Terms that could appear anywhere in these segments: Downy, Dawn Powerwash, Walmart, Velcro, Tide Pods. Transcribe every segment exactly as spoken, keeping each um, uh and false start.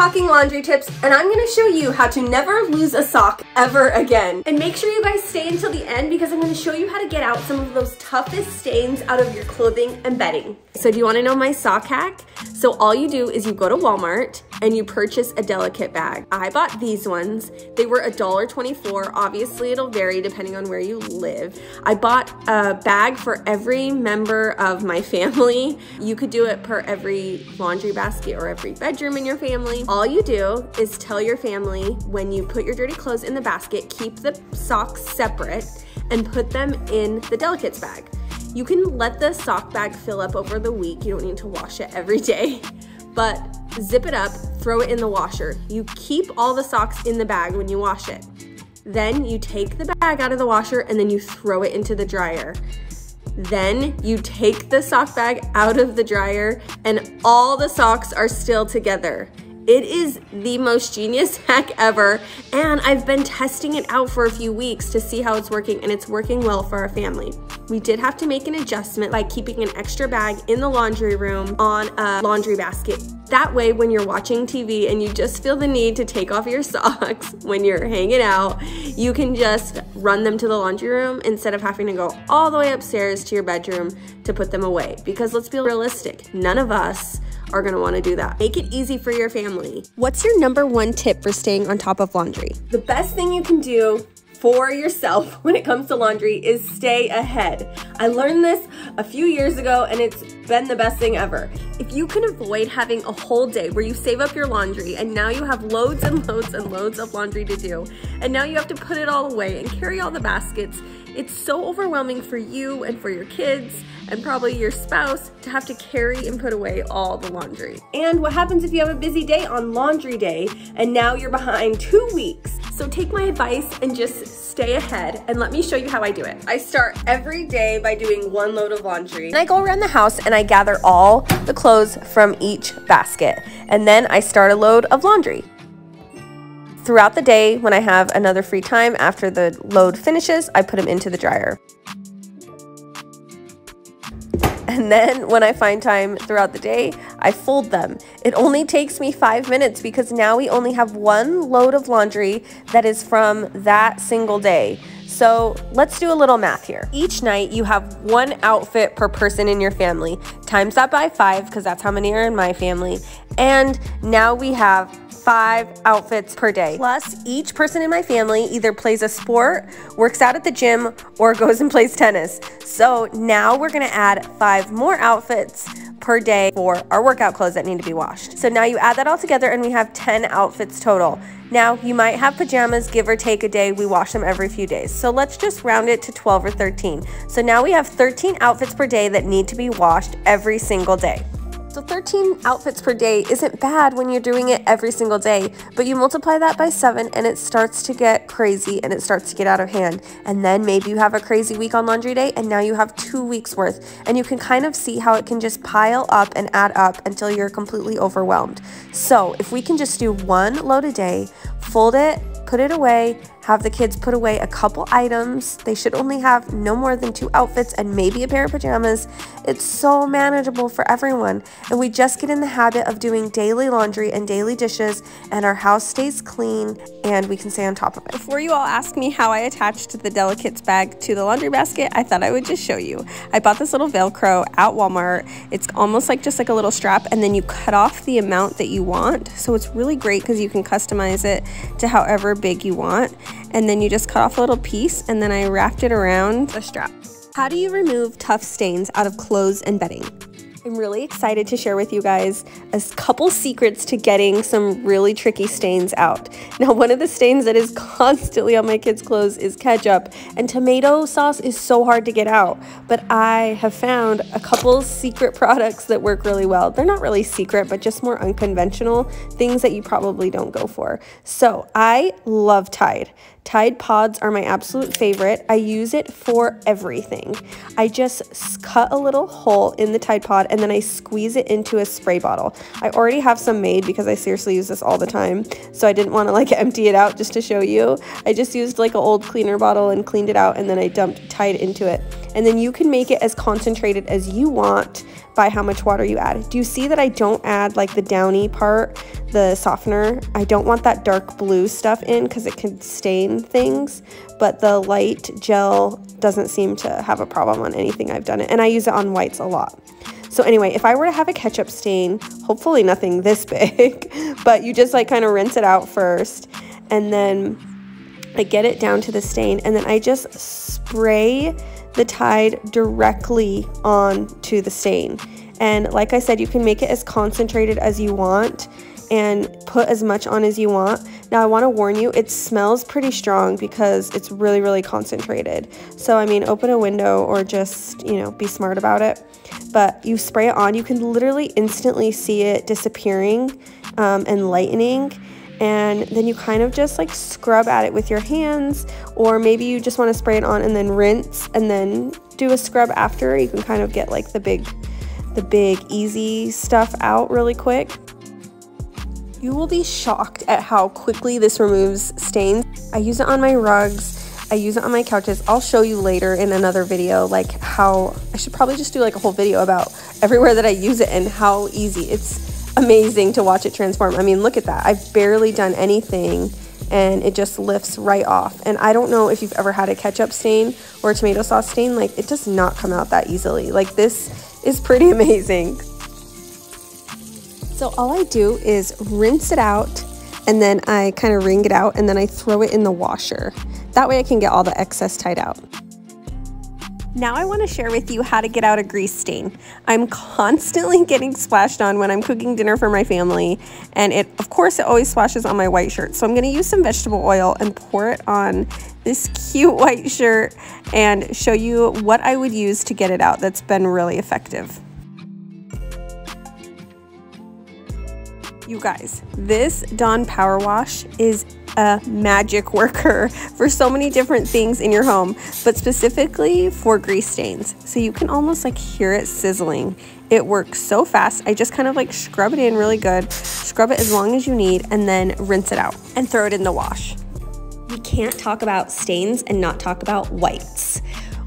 talking laundry tips, and I'm gonna show you how to never lose a sock ever again. And make sure you guys stay until the end because I'm gonna show you how to get out some of those toughest stains out of your clothing and bedding. So do you wanna know my sock hack? So all you do is you go to Walmart and you purchase a delicate bag. I bought these ones. They were a dollar twenty-four. Obviously it'll vary depending on where you live. I bought a bag for every member of my family. You could do it per every laundry basket or every bedroom in your family. All you do is tell your family when you put your dirty clothes in the basket, keep the socks separate and put them in the delicates bag. You can let the sock bag fill up over the week. You don't need to wash it every day, but zip it up, throw it in the washer. You keep all the socks in the bag when you wash it. Then you take the bag out of the washer and then you throw it into the dryer. Then you take the sock bag out of the dryer and all the socks are still together. It is the most genius hack ever, and I've been testing it out for a few weeks to see how it's working, and it's working well for our family. We did have to make an adjustment by keeping an extra bag in the laundry room on a laundry basket. That way, when you're watching T V and you just feel the need to take off your socks when you're hanging out, you can just run them to the laundry room instead of having to go all the way upstairs to your bedroom to put them away. Because let's be realistic, none of us are gonna wanna do that. Make it easy for your family. What's your number one tip for staying on top of laundry? The best thing you can do for yourself when it comes to laundry is stay ahead. I learned this a few years ago and it's been the best thing ever. If you can avoid having a whole day where you save up your laundry and now you have loads and loads and loads of laundry to do, and now you have to put it all away and carry all the baskets, it's so overwhelming for you and for your kids and probably your spouse to have to carry and put away all the laundry. And what happens if you have a busy day on laundry day and now you're behind two weeks? So take my advice and just stay ahead and let me show you how I do it. I start every day by doing one load of laundry. And I go around the house and I gather all the clothes from each basket. And then I start a load of laundry. Throughout the day, when I have another free time after the load finishes, I put them into the dryer. And then when I find time throughout the day, I fold them. It only takes me five minutes because now we only have one load of laundry that is from that single day. So let's do a little math here. Each night you have one outfit per person in your family. Times that by five because that's how many are in my family. And now we have five outfits per day. Plus, each person in my family either plays a sport, works out at the gym, or goes and plays tennis. So now we're gonna add five more outfits per day for our workout clothes that need to be washed. So now you add that all together and we have ten outfits total. Now, you might have pajamas, give or take a day. We wash them every few days. So let's just round it to twelve or thirteen. So now we have thirteen outfits per day that need to be washed every single day. So thirteen outfits per day isn't bad when you're doing it every single day, but you multiply that by seven and it starts to get crazy and it starts to get out of hand. And then maybe you have a crazy week on laundry day and now you have two weeks worth, and you can kind of see how it can just pile up and add up until you're completely overwhelmed. So if we can just do one load a day, fold it, put it away, have the kids put away a couple items. They should only have no more than two outfits and maybe a pair of pajamas. It's so manageable for everyone. And we just get in the habit of doing daily laundry and daily dishes, and our house stays clean and we can stay on top of it. Before you all ask me how I attached the delicates bag to the laundry basket, I thought I would just show you. I bought this little Velcro at Walmart. It's almost like just like a little strap, and then you cut off the amount that you want. So it's really great because you can customize it to however big you want, and then you just cut off a little piece, and then I wrapped it around the strap. How do you remove tough stains out of clothes and bedding? I'm really excited to share with you guys a couple secrets to getting some really tricky stains out. Now, one of the stains that is constantly on my kids' clothes is ketchup, and tomato sauce is so hard to get out, but I have found a couple secret products that work really well. They're not really secret, but just more unconventional things that you probably don't go for. So I love Tide. Tide Pods are my absolute favorite. I use it for everything. I just cut a little hole in the Tide Pod and then I squeeze it into a spray bottle. I already have some made because I seriously use this all the time, so I didn't want to like empty it out just to show you. I just used like an old cleaner bottle and cleaned it out, and then I dumped Tide into it. And then you can make it as concentrated as you want by how much water you add. Do you see that I don't add like the Downy part the softener. I don't want that dark blue stuff in because it can stain things, but the light gel doesn't seem to have a problem on anything I've done it, and I use it on whites a lot. So anyway, if I were to have a ketchup stain, hopefully nothing this big, but you just like kind of rinse it out first, and then I get it down to the stain, and then I just spray the Tide directly onto the stain. And like I said, you can make it as concentrated as you want and put as much on as you want. Now I want to warn you, it smells pretty strong because it's really, really concentrated. So I mean, open a window or just, you know, be smart about it. But you spray it on, you can literally instantly see it disappearing um, and lightening. And then you kind of just like scrub at it with your hands, or maybe you just want to spray it on and then rinse and then do a scrub after. You can kind of get like the big, the big easy stuff out really quick. You will be shocked at how quickly this removes stains. I use it on my rugs. I use it on my couches. I'll show you later in another video like how, I should probably just do like a whole video about everywhere that I use it and how easy. It's amazing to watch it transform. I mean, look at that. I've barely done anything and it just lifts right off. And I don't know if you've ever had a ketchup stain or a tomato sauce stain. Like, it does not come out that easily. Like, this is pretty amazing. So all I do is rinse it out, and then I kind of wring it out, and then I throw it in the washer. That way I can get all the excess Tide out. Now I want to share with you how to get out a grease stain. I'm constantly getting splashed on when I'm cooking dinner for my family, and it, of course, it always splashes on my white shirt. So I'm going to use some vegetable oil and pour it on this cute white shirt and show you what I would use to get it out. That's been really effective. You guys, this Dawn Powerwash is a magic worker for so many different things in your home, but specifically for grease stains. So you can almost like hear it sizzling. It works so fast. I just kind of like scrub it in really good, scrub it as long as you need, and then rinse it out and throw it in the wash. We can't talk about stains and not talk about whites.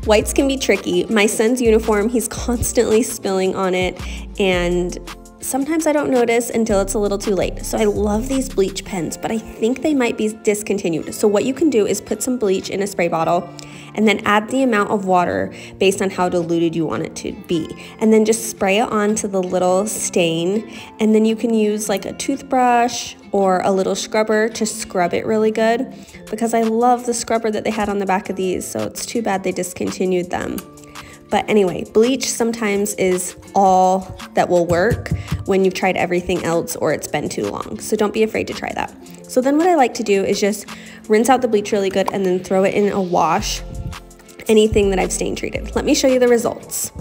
Whites can be tricky. My son's uniform, he's constantly spilling on it, and sometimes I don't notice until it's a little too late. So I love these bleach pens, but I think they might be discontinued. So what you can do is put some bleach in a spray bottle and then add the amount of water based on how diluted you want it to be. And then just spray it onto the little stain. And then you can use like a toothbrush or a little scrubber to scrub it really good, because I love the scrubber that they had on the back of these. So it's too bad they discontinued them. But anyway, bleach sometimes is all that will work when you've tried everything else or it's been too long. So don't be afraid to try that. So then what I like to do is just rinse out the bleach really good and then throw it in a wash, anything that I've stain treated. Let me show you the results.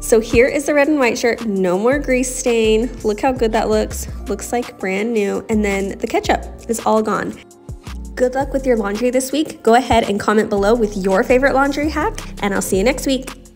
So here is the red and white shirt, no more grease stain. Look how good that looks. Looks like brand new. And then the ketchup is all gone. Good luck with your laundry this week. Go ahead and comment below with your favorite laundry hack, and I'll see you next week.